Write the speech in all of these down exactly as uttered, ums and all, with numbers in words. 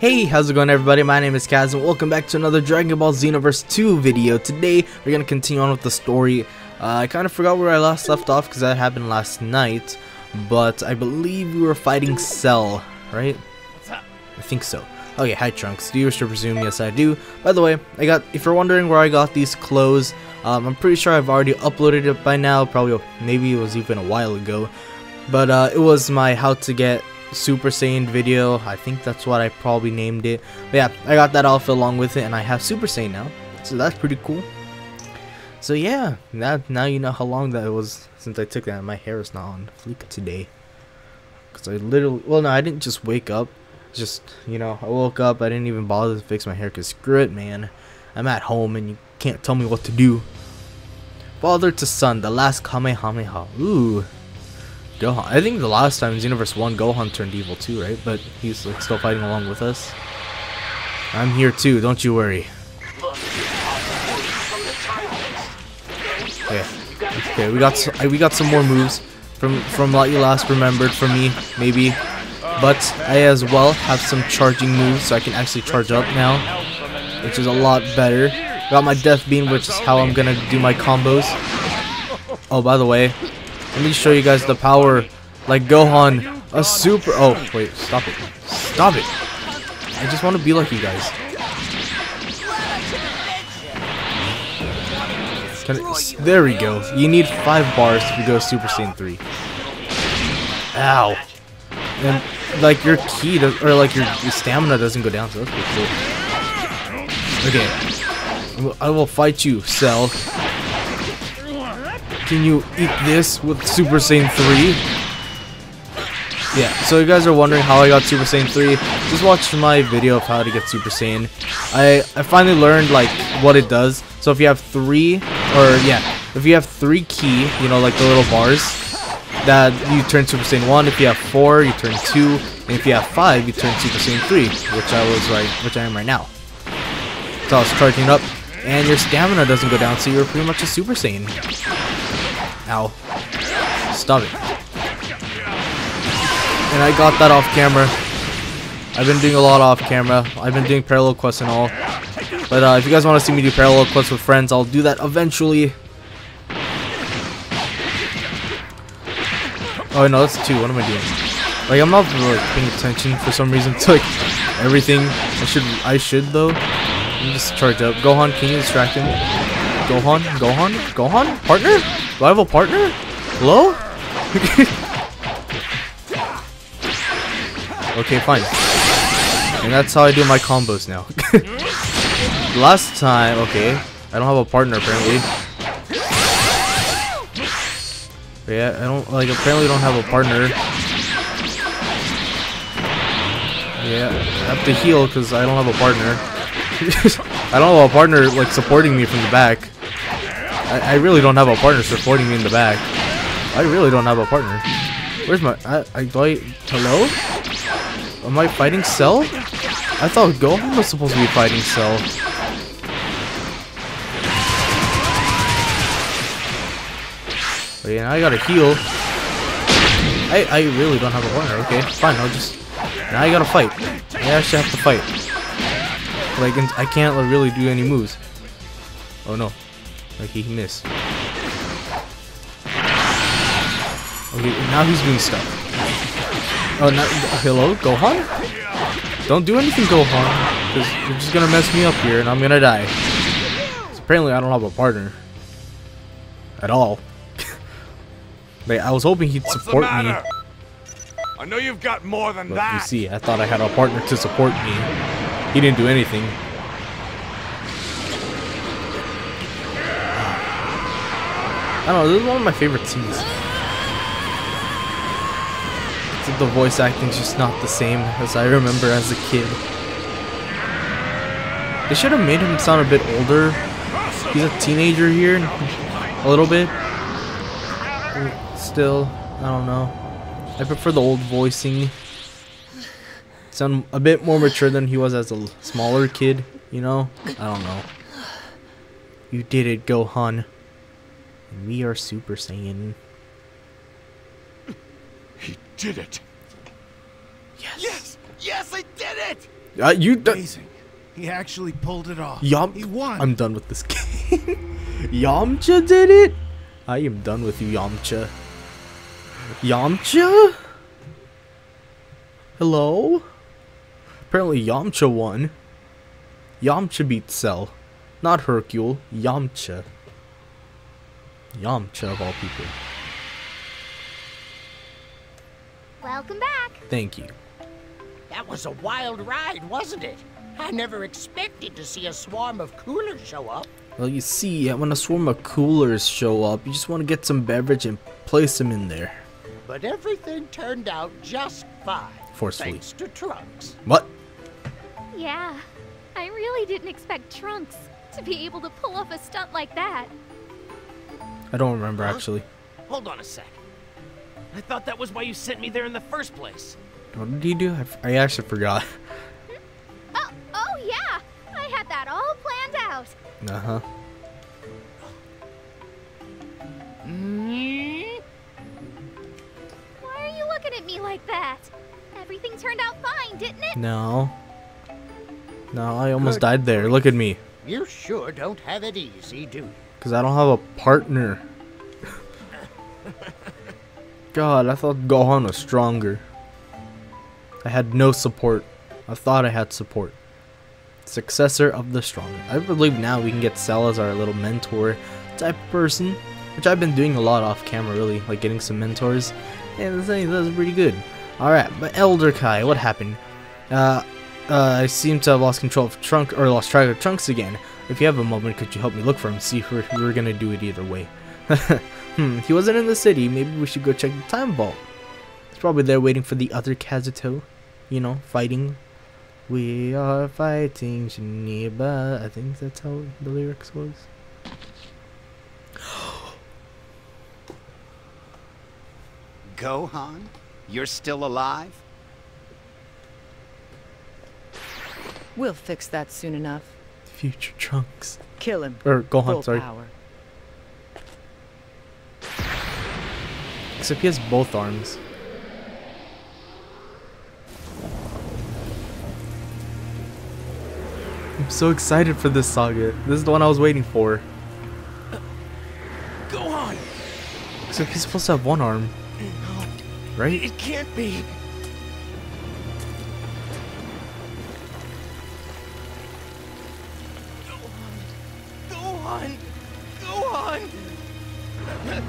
Hey, how's it going everybody? My name is Kaz and welcome back to another Dragon Ball Xenoverse two video. Today, we're going to continue on with the story. Uh, I kind of forgot where I last left off because that happened last night, but I believe we were fighting Cell, right? What's up? I think so. Okay, hi Trunks. Do you wish to presume? Yes, I do. By the way, I got. If you're wondering where I got these clothes, um, I'm pretty sure I've already uploaded it by now. Probably, maybe it was even a while ago, but uh, it was my how to get Super Saiyan video. I think that's what I probably named it. But yeah, I got that outfit along with it and I have Super Saiyan now, so that's pretty cool. So yeah, that now you know how long that it was since I took that. My hair is not on fleek today because I literally, well no, I didn't just wake up, just, you know, I woke up, I didn't even bother to fix my hair because screw it, man, I'm at home and you can't tell me what to do. Father to son, the last Kamehameha. Ooh, Gohan. I think the last time in Xenoverse one, Gohan turned evil too, right? But he's like still fighting along with us. I'm here too, don't you worry. Okay, okay, we got so, we got some more moves from from what you last remembered from me, maybe. But I as well have some charging moves, so I can actually charge up now, which is a lot better. Got my Death Beam, which is how I'm gonna do my combos. Oh, by the way, let me show you guys the power, like Gohan, a super, oh, wait, stop it, stop it, I just want to be like you guys. Can it, there we go, you need five bars to go Super Saiyan three. Ow, and like your ki, does, or like your, your stamina doesn't go down, so that's pretty cool. Okay, I will fight you, Cell. Can you eat this with Super Saiyan three? Yeah, so you guys are wondering how I got Super Saiyan three, just watch my video of how to get Super Saiyan. I, I finally learned like what it does. So if you have three, or yeah, if you have three ki, you know, like the little bars, that you turn Super Saiyan one, if you have four, you turn two, and if you have five, you turn Super Saiyan three, which I was right, which I am right now. So I was charging up, and your stamina doesn't go down, so you're pretty much a Super Saiyan. Ow. Stop it. And I got that off camera. I've been doing a lot off camera. I've been doing parallel quests and all. But uh, if you guys want to see me do parallel quests with friends, I'll do that eventually. Oh no, that's two. What am I doing? Like I'm not really paying attention for some reason to like everything. I should I should though. Let me just charge up. Gohan, can you distract him? Gohan? Gohan? Gohan? Partner? Do I have a partner? Hello? Okay, fine. And that's how I do my combos now. Last time, okay. I don't have a partner apparently. But yeah, I don't like apparently don't have a partner. Yeah, I have to heal because I don't have a partner. I don't have a partner like supporting me from the back. I really don't have a partner supporting me in the back. I really don't have a partner. Where's my... I, I, do I... Hello? Am I fighting Cell? I thought Gohan was supposed to be fighting Cell. But yeah, now I gotta heal. I, I really don't have a partner. Okay, fine. I'll just... Now I gotta fight. I actually have to fight. Like, I can't really do any moves. Oh no. Like he missed. Okay, now he's doing stuff. Oh, now, hello, Gohan? Don't do anything, Gohan, because you're just gonna mess me up here, and I'm gonna die. So apparently, I don't have a partner at all. Like I was hoping he'd support me. I know you've got more than but that. You see, I thought I had a partner to support me. He didn't do anything. I don't know, this is one of my favorite scenes. The voice acting's just not the same as I remember as a kid. They should have made him sound a bit older. He's a teenager here, a little bit. Still, I don't know. I prefer the old voicing. Sound a bit more mature than he was as a smaller kid, you know? I don't know. You did it, Gohan. We are Super Saiyan. He did it. Yes. Yes. Yes, I did it. Uh, you Amazing. He actually pulled it off. Yum. He won. I'm done with this game. Yamcha did it? I am done with you, Yamcha. Yamcha? Hello? Apparently Yamcha won. Yamcha beat Cell. Not Hercule. Yamcha. Yamcha of all people. Welcome back. Thank you. That was a wild ride, wasn't it? I never expected to see a swarm of coolers show up. Well, you see, when a swarm of coolers show up, you just want to get some beverage and place them in there. But everything turned out just fine. Forcefully. Thanks to Trunks. What? Yeah, I really didn't expect Trunks to be able to pull off a stunt like that. I don't remember, huh? Actually. Hold on a sec. I thought that was why you sent me there in the first place. What did you do? I, I actually forgot. Oh, oh yeah! I had that all planned out. Uh-huh. Why are you looking at me like that? Everything turned out fine, didn't it? No. No, I almost Good. died there. Look at me. You sure don't have it easy, do you? Because I don't have a partner. God, I thought Gohan was stronger. I had no support. I thought I had support. Successor of the strongest. I believe now we can get Cell as our little mentor type person, which I've been doing a lot off camera, really, like getting some mentors, and that was pretty good. Alright, but Elder Kai, what happened? Uh, uh, I seem to have lost control of Trunks, or lost track of Trunks again. If you have a moment, could you help me look for him? See if we were gonna do it either way. Hmm, he wasn't in the city. Maybe we should go check the time vault. Probably there waiting for the other Kazuto, you know, fighting. We are fighting Geneva. I think that's how the lyrics was. Gohan, you're still alive? We'll fix that soon enough. Future Trunks. Kill him. Or Gohan, Full sorry. Power. Except he has both arms. I'm so excited for this saga. This is the one I was waiting for. Uh, Gohan! So he's supposed to have one arm. No, right? It can't be. Gohan! Gohan! Gohan!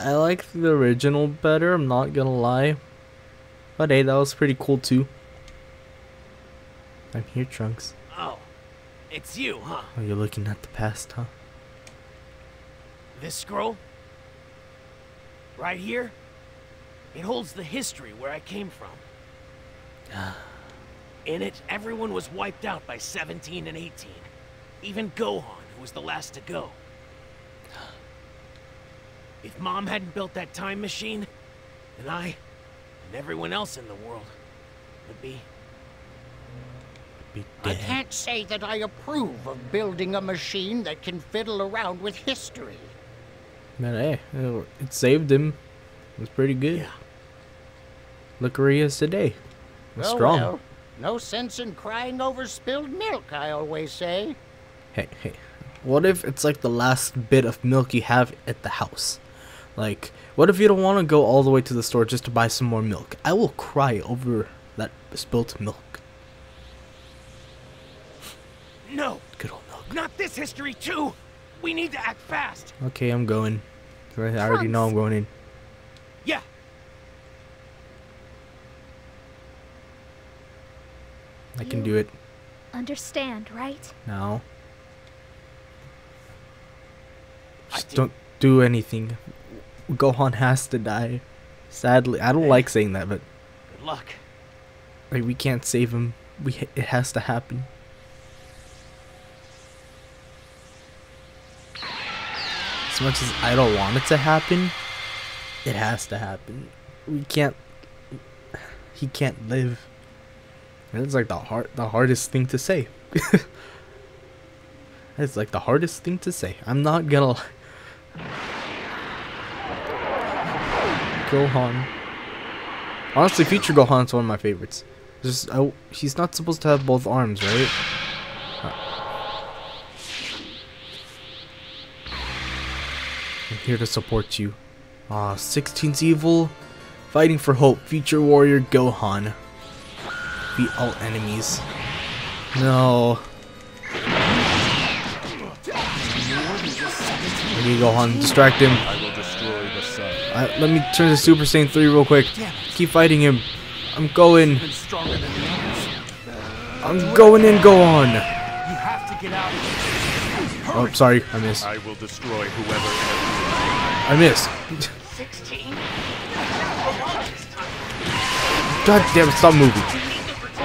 I like the original better, I'm not gonna lie. But hey, that was pretty cool too. I'm here, Trunks. Oh, it's you, huh? Oh, you're looking at the past, huh? This scroll? Right here? It holds the history where I came from. In it, everyone was wiped out by seventeen and eighteen. Even Gohan, who was the last to go. If Mom hadn't built that time machine, then I, and everyone else in the world, would be... be dead. I can't say that I approve of building a machine that can fiddle around with history. Man, hey, it saved him. It was pretty good. Yeah. Look where he is today. He's oh, strong. Well, no sense in crying over spilled milk, I always say. Hey, hey. What if it's like the last bit of milk you have at the house? Like, what if you don't want to go all the way to the store just to buy some more milk? I will cry over that spilt milk. No. Good old milk. Not this history too. We need to act fast. Okay, I'm going. I already know I'm going in. Yeah. I can do it. Understand, right? No. Just don't do anything. Gohan has to die. Sadly, I don't hey, like saying that, but good luck. Like, we can't save him. We ha it has to happen. As much as I don't want it to happen, it has to happen. We can't. He can't live. And it's like the hard, the hardest thing to say. It's like the hardest thing to say. I'm not gonna lie. Gohan. Honestly, Future Gohan's one of my favorites. Just, I, he's not supposed to have both arms, right? I'm here to support you. Ah, uh, sixteen's evil. Fighting for hope. Future warrior Gohan. Beat all enemies. No. Okay, Gohan, distract him. I will destroy the sun. I, let me turn to Super Saiyan three real quick. Keep fighting him. I'm going. I'm going in, Gohan. You have to get out of here. Oh, sorry, I missed. I will destroy whoever. I missed. sixteen. God damn it, stop moving.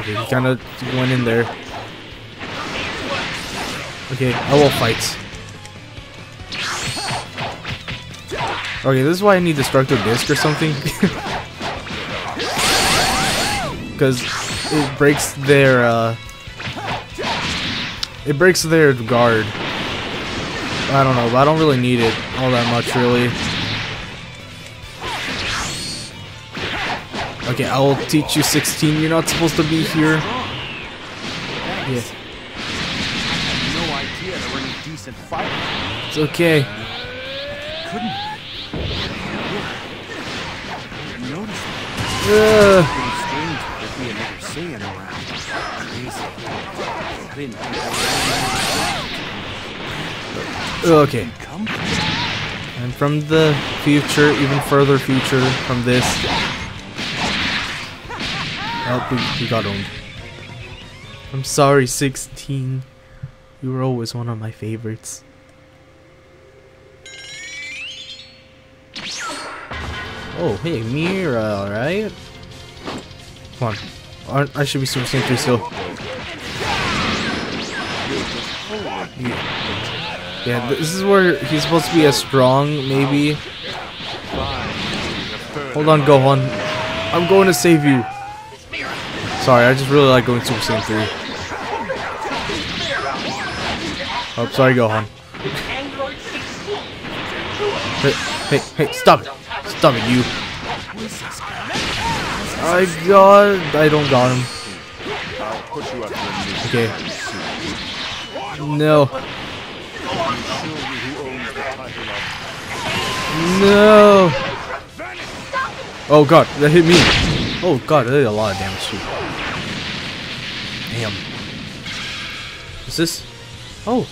Okay, he kind of went in there. Okay, I will fight. Okay, this is why I need Destructive Disc or something. Because it breaks their, uh... it breaks their guard. I don't know, but I don't really need it all that much, really. Okay, I will teach you sixteen. You're not supposed to be here. Yeah. No idea there were any decent fighters. It's okay. Couldn't notice it. Okay. And from the future, even further future from this. Oh, we got owned. I'm sorry, sixteen. You were always one of my favorites. Oh, hey, Mira, alright? Come on. I should be Super Saiyan three still. Yeah, this is where he's supposed to be as strong, maybe. Hold on, Gohan. I'm going to save you. Sorry, I just really like going Super Saiyan three. Oh, sorry, Gohan. Hey, hey, hey, stop it. Stop it, you. I got... I don't got him. Okay. No. No. Oh, God. That hit me. Oh, God. That did a lot of damage, too. Damn. Is this... Oh.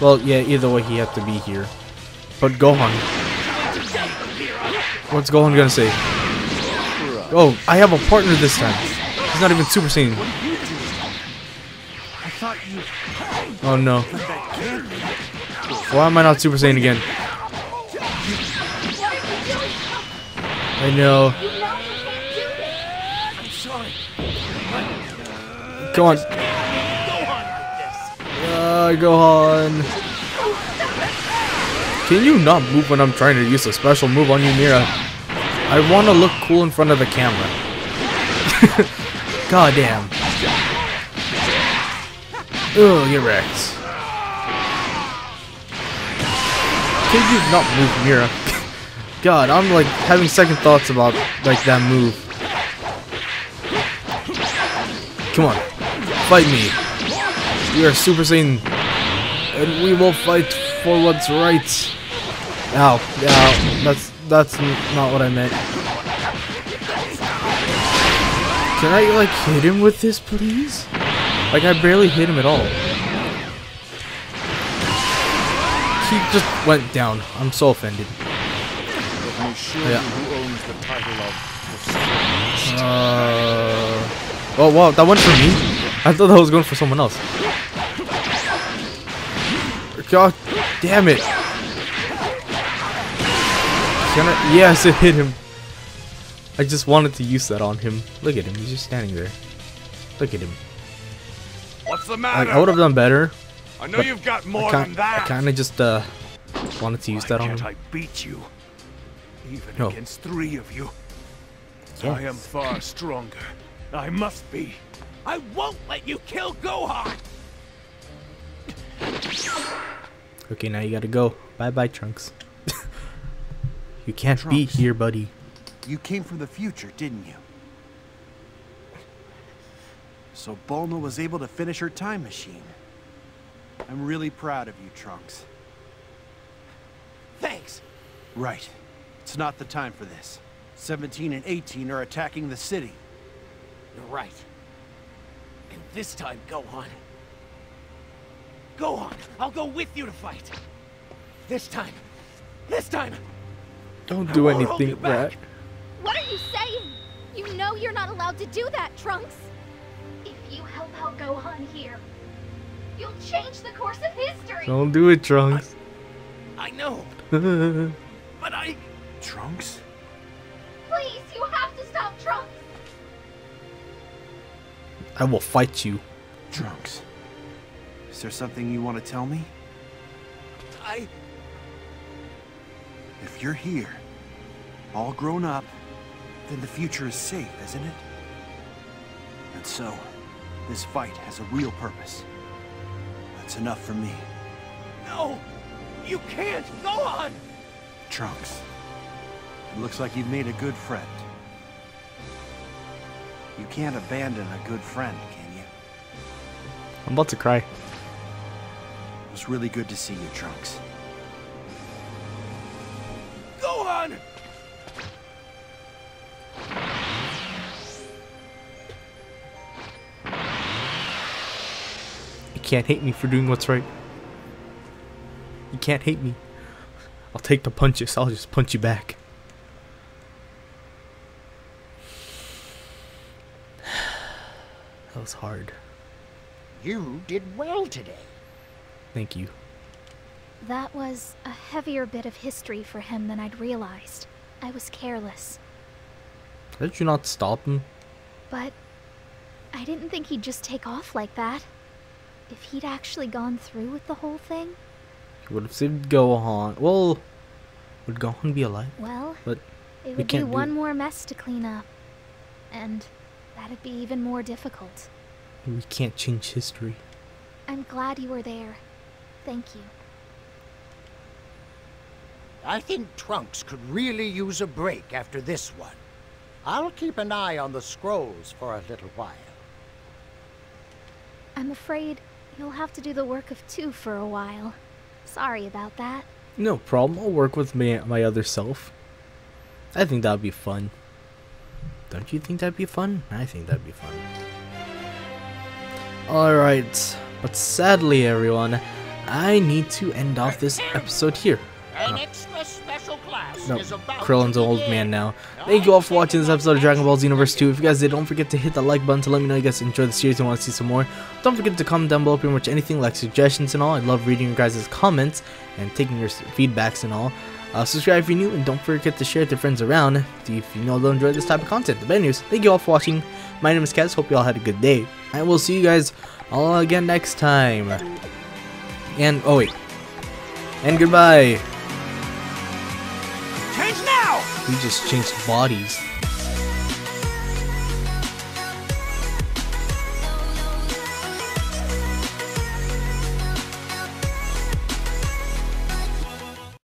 Well, yeah, either way, he had to be here. But Gohan... What's Gohan gonna say? Oh, I have a partner this time. He's not even Super Saiyan. Oh, no. Why am I not Super Saiyan again? I know. Come on. Uh, Gohan. Can you not move when I'm trying to use a special move on you, Mira? I want to look cool in front of the camera. God damn. Oh, you're wrecked. Can you not move, Mira? God, I'm like having second thoughts about like that move. Come on, fight me. We are Super Saiyan, and we will fight for what's right. Ow, ow, that's, that's not what I meant. Can I, like, hit him with this, please? Like, I barely hit him at all. He just went down. I'm so offended. Yeah. Uh, oh, wow, that went for me? I thought that was going for someone else. God damn it. Can I? Yes, it hit him. I just wanted to use that on him. Look at him. He's just standing there. Look at him. What's the matter? I, I would have done better. I know you've got more than that. I kind of just uh, wanted to use that on him. I beat you, even against three of you. I am far stronger. I must be. I won't let you kill Gohan! Okay, now you gotta go. Bye-bye, Trunks. You can't Trunks, be here, buddy. You came from the future, didn't you? So Bulma was able to finish her time machine. I'm really proud of you, Trunks. Thanks! Right. It's not the time for this. seventeen and eighteen are attacking the city. You're right. And this time, Gohan. Gohan, I'll go with you to fight. This time. This time! Don't do anything, Rat. What are you saying? You know you're not allowed to do that, Trunks. If you help out Gohan here, you'll change the course of history. Don't do it, Trunks. I, I know. But I... Trunks? Please, you have to stop Trunks. I will fight you. Trunks. Is there something you want to tell me? I... If you're here, all grown up, then the future is safe, isn't it? And so, this fight has a real purpose. That's enough for me. No! You can't! Go on! Trunks, it looks like you've made a good friend. You can't abandon a good friend, can you? I'm about to cry. It was really good to see you, Trunks. Go on! You can't hate me for doing what's right. You can't hate me. I'll take the punches. I'll just punch you back. That was hard. You did well today. Thank you. That was a heavier bit of history for him than I'd realized. I was careless. Did you not stop him? But I didn't think he'd just take off like that. If he'd actually gone through with the whole thing... He would have saved Gohan. Well, would Gohan be alive? Well, but it would be one more mess to clean up. And... that'd be even more difficult. We can't change history. I'm glad you were there. Thank you. I think Trunks could really use a break after this one. I'll keep an eye on the scrolls for a little while. I'm afraid you'll have to do the work of two for a while. Sorry about that. No problem. I'll work with my, my other self. I think that'd be fun. Don't you think that'd be fun? I think that'd be fun. Alright, but sadly everyone, I need to end off this episode here. An extra special class no, is about Krillin's an old man now. Thank you all for watching this episode of Dragon Ball Xenoverse two. If you guys did, don't forget to hit the like button to let me know you guys enjoyed the series and want to see some more. Don't forget to comment down below pretty much anything like suggestions and all. I love reading your guys' comments and taking your feedbacks and all. Uh, subscribe if you're new, and don't forget to share it to friends around if you know they'll enjoy this type of content. The bad news, thank you all for watching. My name is Kaz, hope you all had a good day. I will see you guys all again next time. And, oh wait. And goodbye. Change now! We just changed bodies.